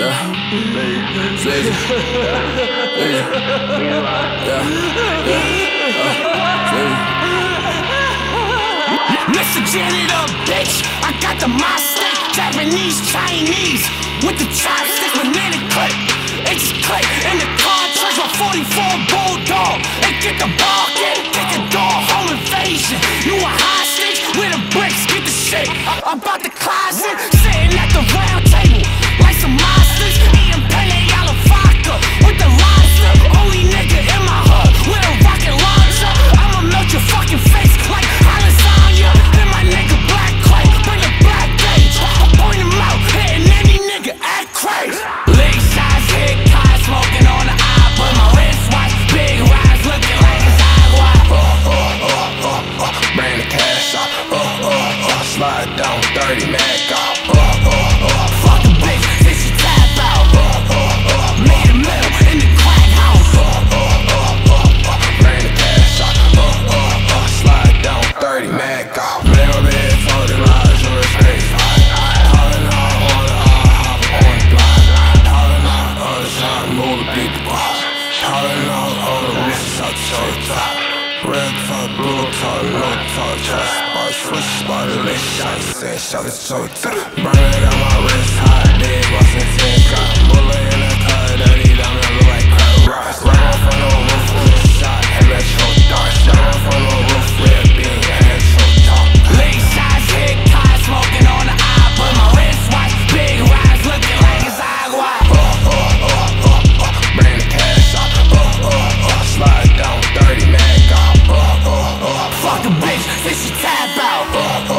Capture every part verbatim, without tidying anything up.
Yeah, Slazy, yeah, listen, janitor, bitch, I got the monster, Japanese, Chinese, with the chopsticks, banana clip, it just click, in the contrast, my forty-four Bulldog, and get the ball, get it, get the door, home invasion, you a hostage, with the bricks, get the shit, I'm about the closet, sitting at the round table, like some monsters, eating penne alla vodka, with the lobster, only nigga in my hood, with a rocket launcher, I'ma melt your fucking face, like Alessandra, then my nigga Black Clay, bring the black gauge, I'll point him out, hitting any nigga, act crazy. League shots, hit cars, smoking on the eye, but my wristwatch, big rides, looking like a sidewalk. Uh, uh, uh, uh, uh, bring the cash up, uh, uh, uh, slide down, dirty man, God. Shot is so tight. Burning on my wrist, hot dick, bustin' thick. Got bullet in the cut, dirty diamond, look like crap rocks. Run off on the roof with a shot, and let your darts. Run off on the roof with a beam, and let your talk. Late shots, hit cars, smoking on the eye, but my wristwatch, big rides, looking like it's agua. Uh, uh, uh, uh, uh, uh, bring the cash out. Uh, uh, uh, slide down, dirty man, got. Uh, uh, uh, fuck a bitch, then she tap out. Uh, uh.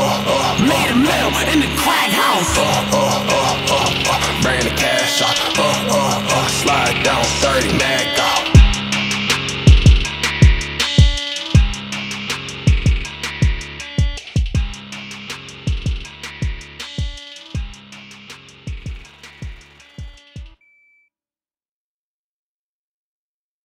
In the crack house, uh, uh, uh, uh, uh, bring the cash out, uh, uh, uh, slide down, dirty man, go.